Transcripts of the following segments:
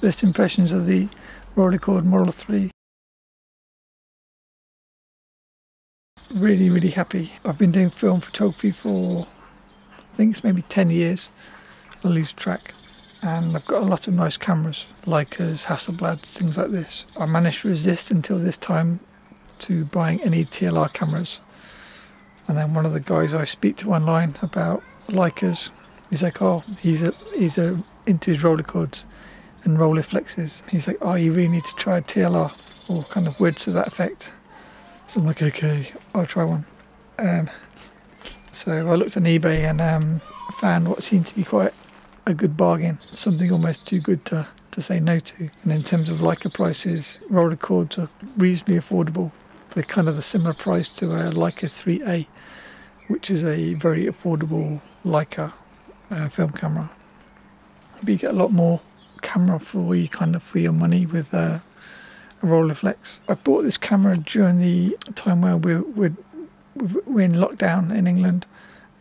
first impressions of the Rolleicord Model 3. Really, really happy. I've been doing film photography for, I think it's maybe 10 years. I lose track. And I've got a lot of nice cameras, Leicas, Hasselblads, things like this. I managed to resist until this time to buying any TLR cameras. And then one of the guys I speak to online about Leicas, he's like, oh, he's into his Rolleicords and Rolleiflexes. He's like, oh, you really need to try a TLR, or kind of words to that effect. So I'm like, okay, I'll try one. So I looked on eBay and found what seemed to be quite a good bargain, something almost too good to say no to. And in terms of Leica prices, Rolleicords are reasonably affordable. They're kind of a similar price to a Leica 3A, which is a very affordable Leica film camera. But you get a lot more camera for your money with a Rolleiflex. I bought this camera during the time where we're in lockdown in England,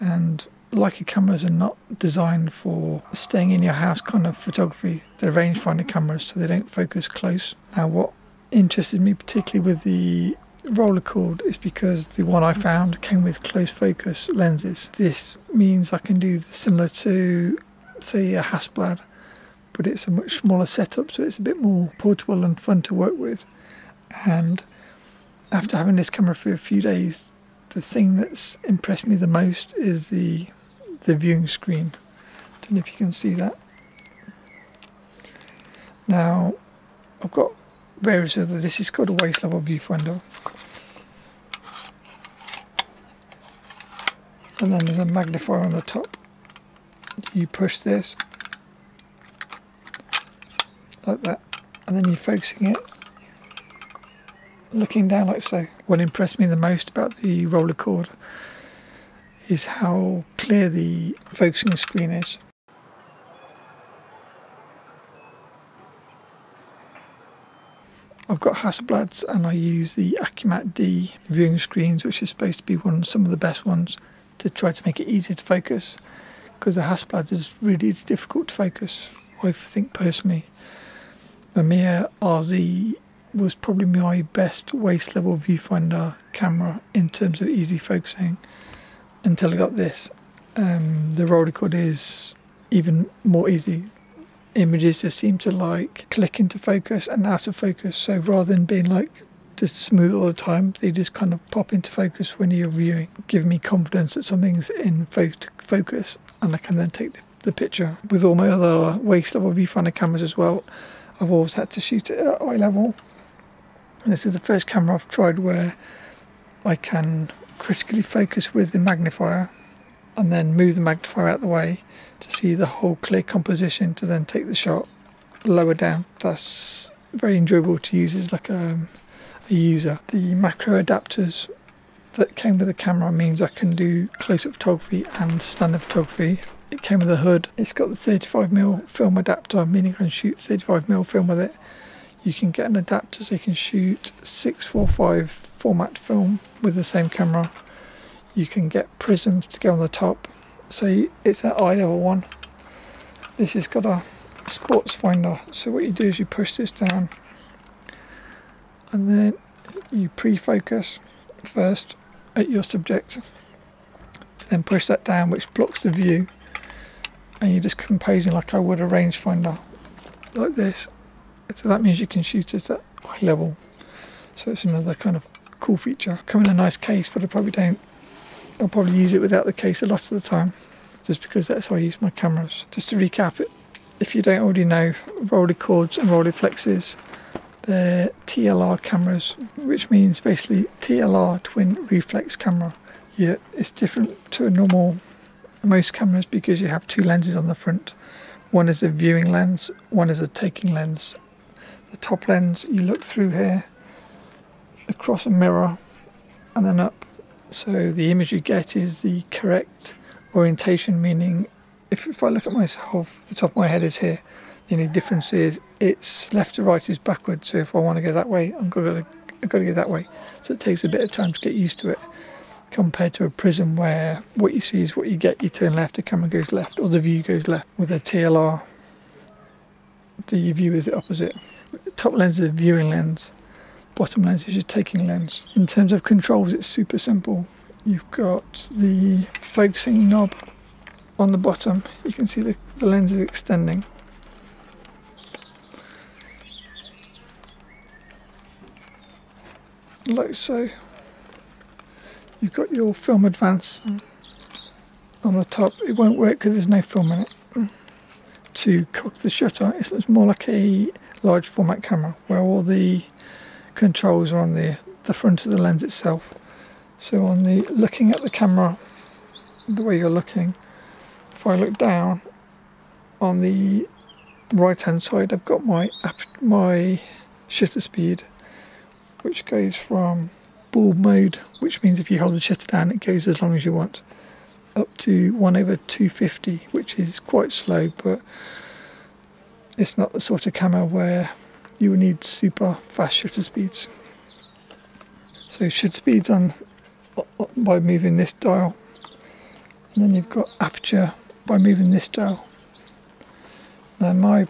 and Leica cameras are not designed for staying in your house kind of photography. They're rangefinder cameras, so they don't focus close. Now, what interested me particularly with the Rolleicord is because the one I found came with close focus lenses. This means I can do similar to, say, a Hasselblad, but it's a much smaller setup, so it's a bit more portable and fun to work with. And after having this camera for a few days, the thing that's impressed me the most is the viewing screen. I don't know if you can see that. Now, I've got various other, this is called a waist level viewfinder. And then there's a magnifier on the top. You push this like that, and then you're focusing it looking down like so. What impressed me the most about the Rolleicord is how clear the focusing screen is. I've got Hasselblads and I use the Acute-Matte D viewing screens, which is supposed to be some of the best ones, to try to make it easier to focus, because the Hasselblad is really difficult to focus, I think personally. Mamiya RZ was probably my best waist level viewfinder camera in terms of easy focusing until I got this. The Rolleicord is even more easy. Images just seem to like click into focus and out of focus, so rather than being like just smooth all the time, they just kind of pop into focus when you're viewing, giving me confidence that something's in focus and I can then take the picture. With all my other waist level viewfinder cameras as well, I've always had to shoot it at eye level. And this is the first camera I've tried where I can critically focus with the magnifier and then move the magnifier out the way to see the whole clear composition to then take the shot lower down. That's very enjoyable to use as like a user. The macro adapters that came with the camera means I can do close-up photography and standard photography. It came with a hood. It's got the 35mm film adapter, meaning I can shoot 35mm film with it. You can get an adapter so you can shoot 645 format film with the same camera. You can get prisms to go on the top. So it's an eye level one. This has got a sports finder. So what you do is you push this down and then you pre-focus first at your subject. Then push that down, which blocks the view. And you're just composing like I would a rangefinder, like this. So that means you can shoot it at eye level. So it's another kind of cool feature. Come in a nice case, but I probably don't. I'll probably use it without the case a lot of the time, just because that's how I use my cameras. Just to recap it, if you don't already know, Rolleicords and Rolleiflexes, they're TLR cameras, which means basically TLR twin reflex camera. Yeah, it's different to a normal. Most cameras, because you have two lenses on the front. One is a viewing lens, one is a taking lens. The top lens, you look through here, across a mirror, and then up. So the image you get is the correct orientation, meaning if I look at myself, the top of my head is here. The only difference is it's left to right is backwards. So if I want to go that way, I've got to go that way. So it takes a bit of time to get used to it, compared to a prism where what you see is what you get. You turn left, the camera goes left, or the view goes left. With a TLR, the view is the opposite. Top lens is a viewing lens, bottom lens is your taking lens. In terms of controls, it's super simple. You've got the focusing knob on the bottom. You can see the lens is extending. Like so. You've got your film advance on the top. It won't work because there's no film in it. To cock the shutter, it's more like a large format camera where all the controls are on the front of the lens itself. So on the looking at the camera, the way you're looking, if I look down on the right hand side, I've got my shutter speed, which goes from ball mode, which means if you hold the shutter down it goes as long as you want, up to 1/250, which is quite slow, but it's not the sort of camera where you will need super fast shutter speeds. So shutter speeds on by moving this dial, and then you've got aperture by moving this dial. Now my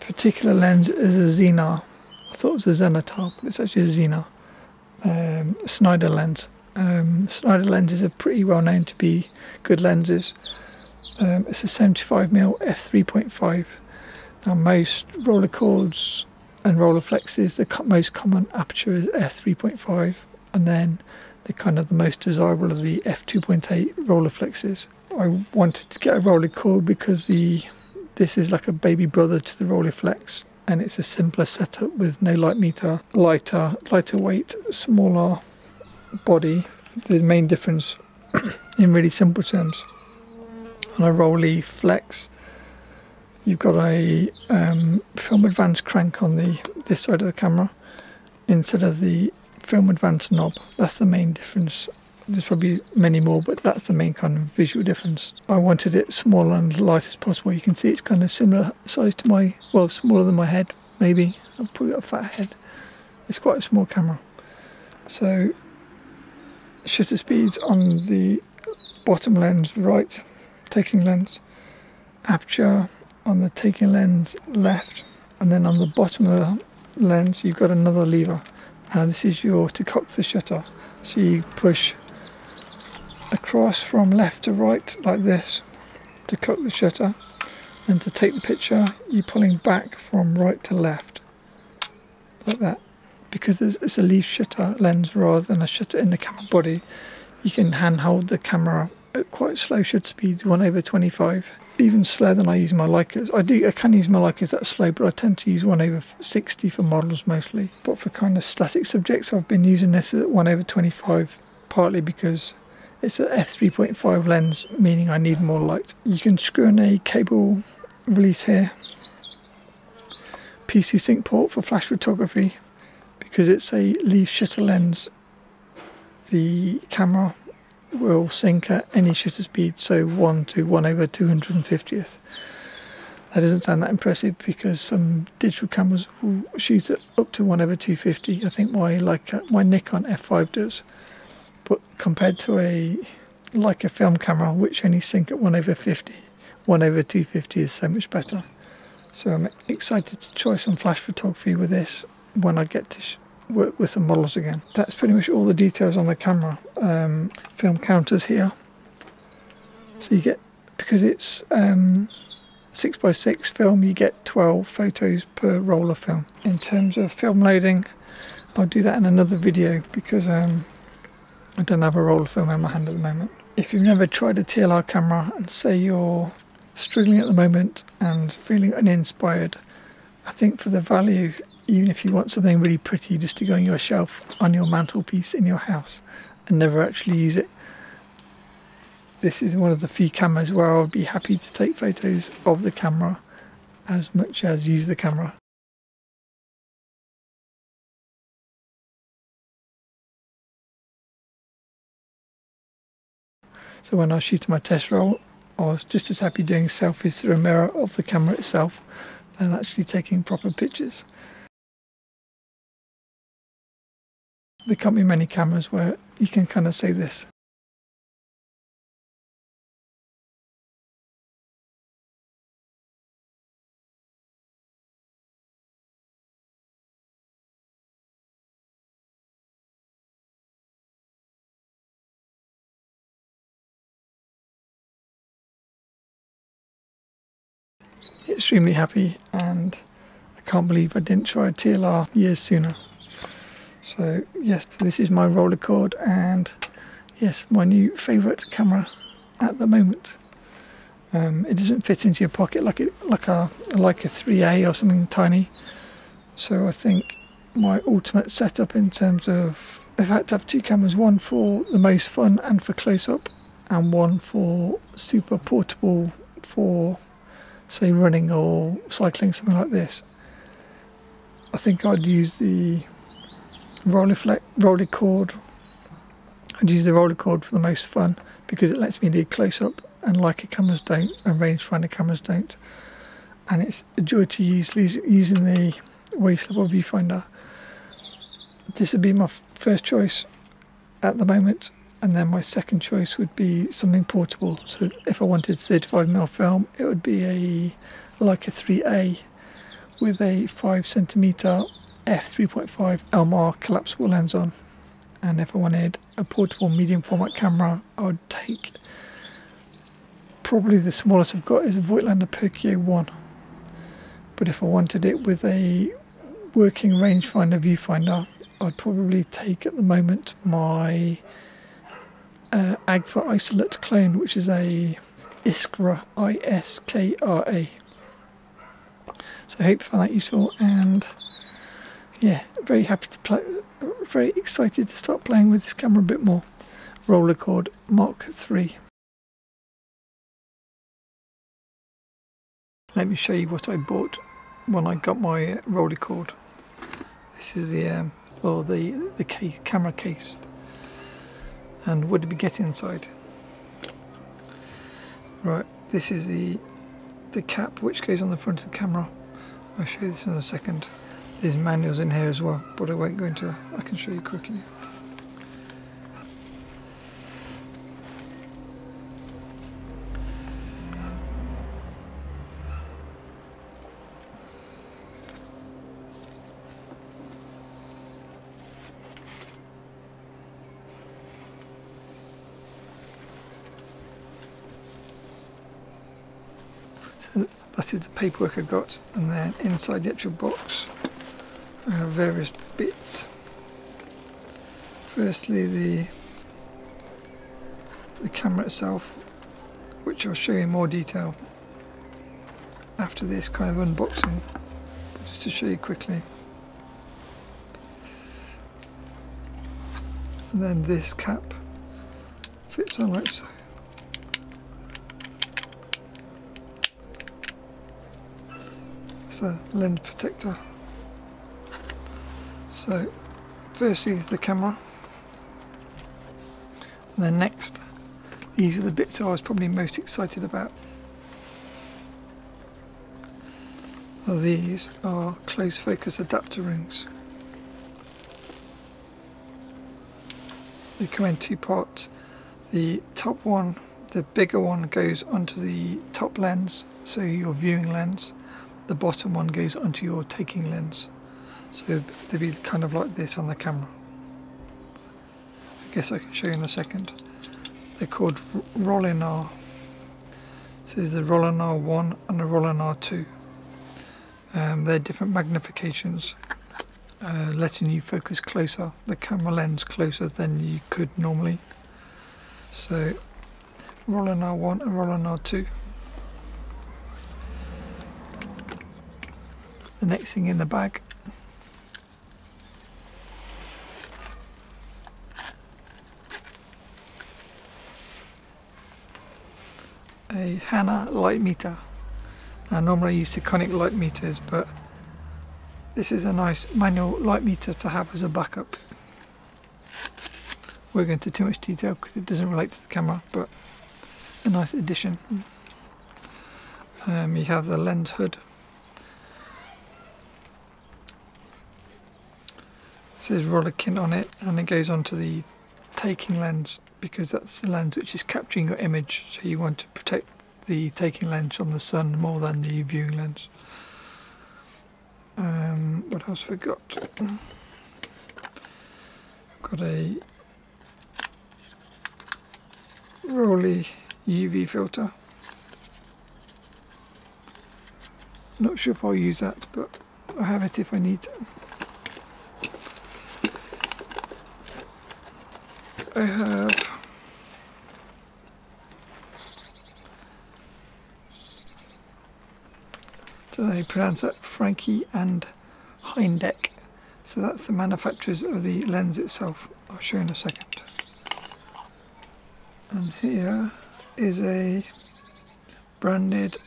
particular lens is a Xenar. I thought it was a Xenotar, but it's actually a Xenar, a Schneider lens. Schneider lenses are pretty well known to be good lenses. It's a 75mm f3.5. Now most Rolleicords and Rolleiflexes, the most common aperture is f3.5, and then they're kind of the most desirable of the f2.8 Rolleiflexes. I wanted to get a Rolleicord because this is like a baby brother to the Rolleiflex, and it's a simpler setup with no light meter, lighter weight, smaller body. The main difference in really simple terms, on a Rolleiflex you've got a film advance crank on this side of the camera instead of the film advance knob. That's the main difference. There's probably many more, but that's the main kind of visual difference. I wanted it small and light as possible. You can see it's kind of similar size to my, well, smaller than my head maybe. I've probably got a fat head. It's quite a small camera. So shutter speeds on the bottom lens right, taking lens, aperture on the taking lens left, and then on the bottom of the lens you've got another lever. Now this is your to cock the shutter. So you push across from left to right like this to cock the shutter, and to take the picture you're pulling back from right to left like that. Because it's a leaf shutter lens rather than a shutter in the camera body, you can handhold the camera at quite slow shutter speeds, 1/25, even slower than I use my Leicas. I can use my Leicas that slow, but I tend to use 1/60 for models mostly. But for kind of static subjects, I've been using this at 1/25, partly because it's an f3.5 lens, meaning I need more light. You can screw in a cable release here, PC sync port for flash photography, because it's a leaf shutter lens. The camera will sync at any shutter speed, so 1 to 1/250. That doesn't sound that impressive because some digital cameras will shoot at up to 1/250. I think my Nikon F5 does, but compared to a film camera which only sync at 1/50, 1/250 is so much better. So I'm excited to try some flash photography with this when I get to work with some models again. That's pretty much all the details on the camera. Film counters here, so you get, because it's 6x6 film, you get 12 photos per roll of film. In terms of film loading, I'll do that in another video because I don't have a roll of film in my hand at the moment. If you've never tried a TLR camera and say you're struggling at the moment and feeling uninspired, I think for the value, even if you want something really pretty just to go on your shelf, on your mantelpiece in your house and never actually use it, this is one of the few cameras where I'll be happy to take photos of the camera as much as use the camera. So when I was shooting my test roll, I was just as happy doing selfies through a mirror of the camera itself than actually taking proper pictures. There can't be many cameras where you can kind of say this. extremely happy, and I can't believe I didn't try a TLR years sooner. So yes, this is my Rolleicord, and yes, my new favourite camera at the moment. It doesn't fit into your pocket like a 3A or something tiny. So I think my ultimate setup in terms of, I've had to have two cameras, one for the most fun and for close-up, and one for super portable for say running or cycling, something like this. I think I'd use the Rolleicord. I'd use the Rolleicord for the most fun because it lets me do close-up, and Leica cameras don't, and rangefinder cameras don't, and it's a joy to use using the waist level viewfinder. This would be my first choice at the moment, and then my second choice would be something portable. So if I wanted 35mm film, it would be a Leica 3A with a 5mm f3.5 LMR collapsible lens on. And if I wanted a portable medium format camera, I would take, probably the smallest I've got is a Voigtlander Perkeo 1. But if I wanted it with a working rangefinder viewfinder, I'd probably take at the moment my Agfa isolate clone, which is a Iskra, I-S-K-R-A. So I hope you found that useful, and yeah, very happy to play, very excited to start playing with this camera a bit more. Rolleicord Mark III. Let me show you what I bought when I got my Rolleicord. This is the camera case, and what did we get inside? Right, this is the cap which goes on the front of the camera. I'll show you this in a second. There's manuals in here as well, but I won't go into it. I can show you quickly. So that is the paperwork I got, and then inside the actual box I have various bits. Firstly, the camera itself, which I'll show you in more detail after this kind of unboxing, just to show you quickly. And then this cap fits on like so. It's a lens protector. So firstly the camera, and then next, these are the bits I was probably most excited about. Well, these are close focus adapter rings. They come in two parts. The top one, the bigger one, goes onto the top lens, so your viewing lens. The bottom one goes onto your taking lens. So they'd be kind of like this on the camera. I guess I can show you in a second. They're called Rolleinar. So there's a Rolleinar 1 and a Rolleinar 2. They're different magnifications, letting you focus closer, the camera lens closer than you could normally. So Rolleinar 1 and Rolleinar 2. The next thing in the bag a Hanna light meter. Now normally I use Taconic light meters, but this is a nice manual light meter to have as a backup. We're going to too much detail because it doesn't relate to the camera, but a nice addition. You have the lens hood. It says Rolleikin on it, and it goes onto the taking lens because that's the lens which is capturing your image, so you want to protect the taking lens from the sun more than the viewing lens. What else have I got? I've got a Rolleinar UV filter. Not sure if I'll use that, but I have it if I need to. I have I pronounce that Frankie and Heindeck. So that's the manufacturers of the lens itself. I'll show you in a second. And here is a branded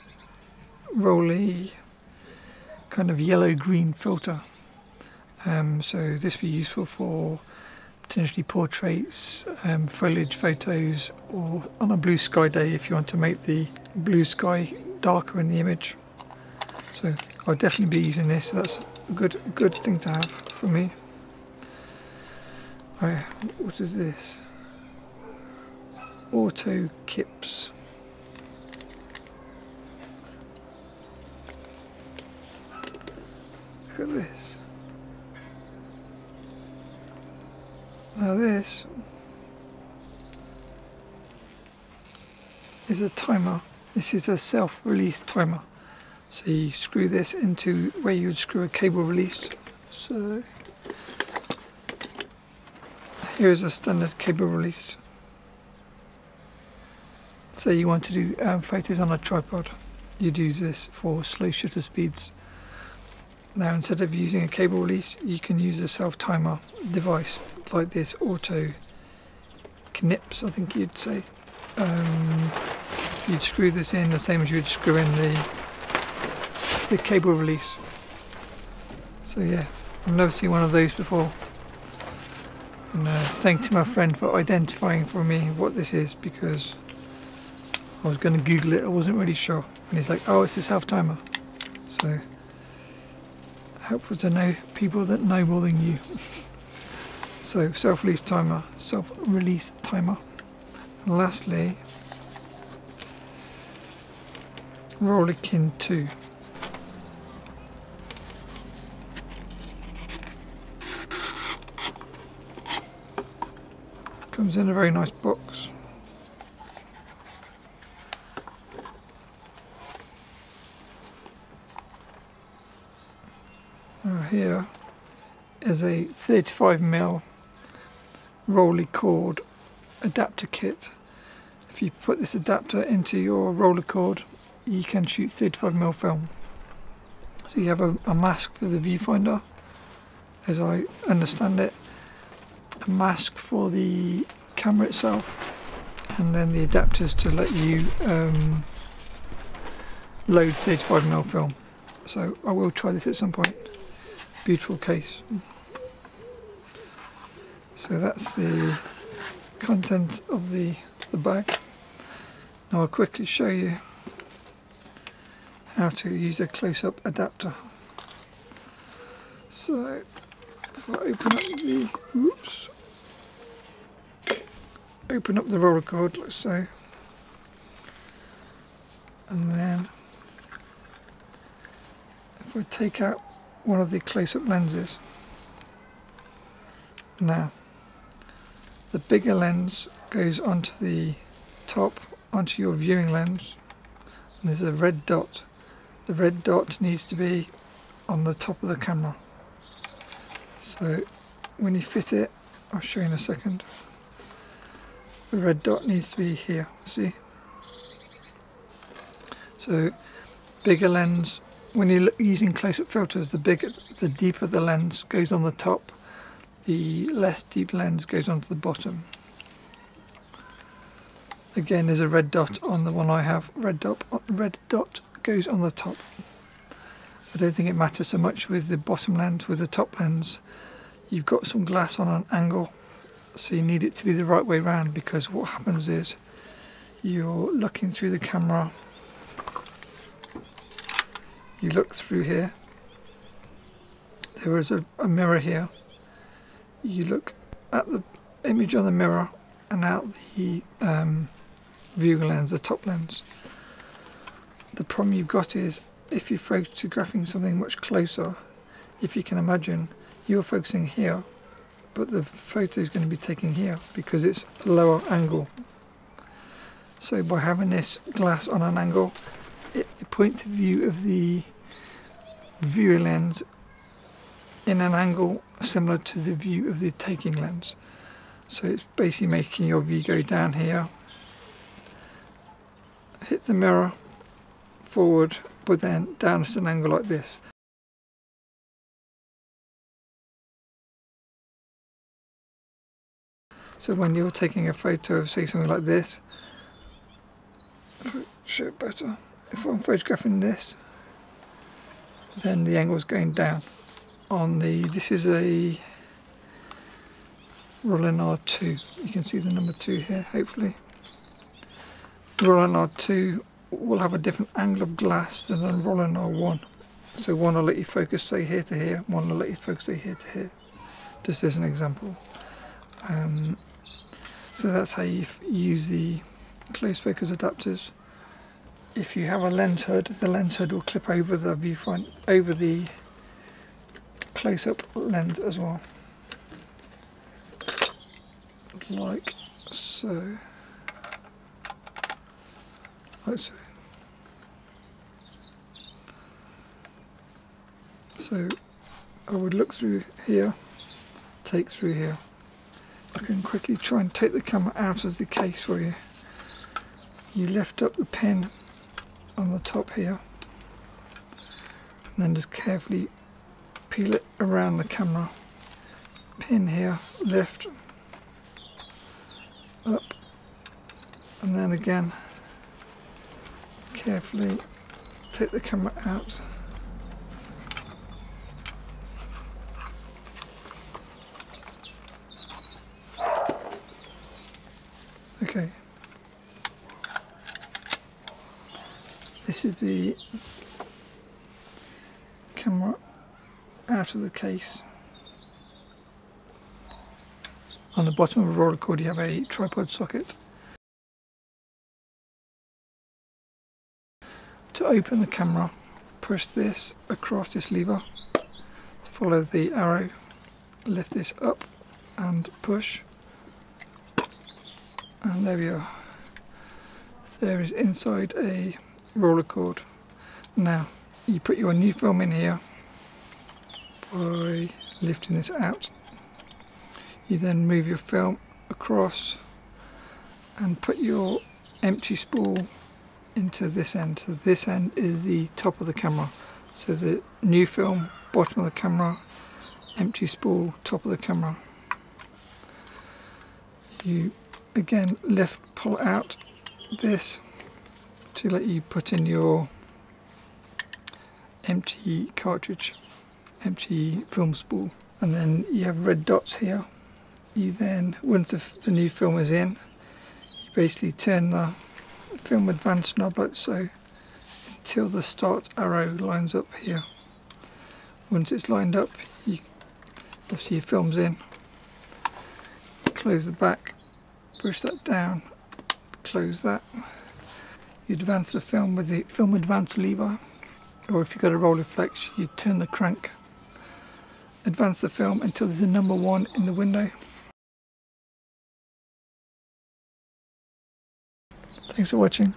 Rolleinar kind of yellow-green filter. So this would be useful for potentially portraits, foliage photos, or on a blue sky day if you want to make the blue sky darker in the image. So I'll definitely be using this. That's a good thing to have for me. Right, what is this? Auto Knips. Look at this. Now this is a timer. This is a self-release timer. So you screw this into where you would screw a cable release. So here's a standard cable release. So you want to do photos on a tripod. You'd use this for slow shutter speeds. Now instead of using a cable release, you can use a self-timer device like this Auto Knips, I think you'd say. You'd screw this in the same as you'd screw in the cable release. So yeah, I've never seen one of those before, and thanks to my friend for identifying for me what this is, because I was going to Google it, I wasn't really sure, and he's like, oh, it's a self-timer. So helpful to know people that know more than you. So self-release timer. And lastly, Rolleikin 2. Comes in a very nice box. Now here is a 35mm Rolleicord adapter kit. If you put this adapter into your Rolleicord, you can shoot 35mm film. So you have a mask for the viewfinder, as I understand it, a mask for the camera itself, and then the adapters to let you load 35mm film. So I will try this at some point. Beautiful case. So that's the content of the bag. Now I'll quickly show you how to use a close-up adapter. So if I open up the Rolleicord like so, and then if I take out one of the close-up lenses. Now the bigger lens goes onto the top, onto your viewing lens, and there's a red dot. The red dot needs to be on the top of the camera. So when you fit it, I'll show you in a second. The red dot needs to be here, see? So bigger lens, when you're using close-up filters, the deeper the lens goes on the top, the less deep lens goes onto the bottom. Again, there's a red dot on the one I have. Red dot goes on the top. I don't think it matters so much with the bottom lens. With the top lens, you've got some glass on an angle, so you need it to be the right way round, because what happens is you're looking through the camera, you look through here, there is a mirror here, you look at the image on the mirror and out the viewing lens, the top lens. The problem you've got is if you're photographing something much closer, if you can imagine, you're focusing here, but the photo is going to be taken here because it's a lower angle. So by having this glass on an angle, it points the view of the viewer lens in an angle similar to the view of the taking lens. So it's basically making your view go down here, hit the mirror, forward, but then down at an angle like this. So when you're taking a photo of, say, something like this, show it better. If I'm photographing this, then the angle is going down. On the, this is a Rolleinar 2. You can see the number 2 here, hopefully. Rolleinar 2 will have a different angle of glass than a Rolleinar 1. So one will let you focus, say, here to here, one will let you focus, say, here to here. Just as an example. So that's how you use the close focus adapters. If you have a lens hood, the lens hood will clip over the viewfinder, over the close-up lens as well, like so. Like so. So I would look through here, take through here. I can quickly try and take the camera out of the case for you. You lift up the pin on the top here and then just carefully peel it around the camera. Pin here, lift, up, and then again carefully take the camera out. Okay, this is the camera out of the case. On the bottom of a Rolleicord you have a tripod socket. To open the camera, push this across this lever, follow the arrow, lift this up and push. And there we are. There is inside a Rolleicord. Now you put your new film in here by lifting this out. You then move your film across and put your empty spool into this end. So this end is the top of the camera. So the new film, bottom of the camera, empty spool, top of the camera. You again lift, pull out this to let you put in your empty cartridge, empty film spool, and then you have red dots here. You then, once the new film is in, you basically turn the film advance knob like so until the start arrow lines up here. Once it's lined up, you obviously your film's in. Close the back, push that down, close that. You advance the film with the film advance lever, or if you've got a Rolleiflex, you turn the crank. Advance the film until there's a number 1 in the window. Thanks for watching.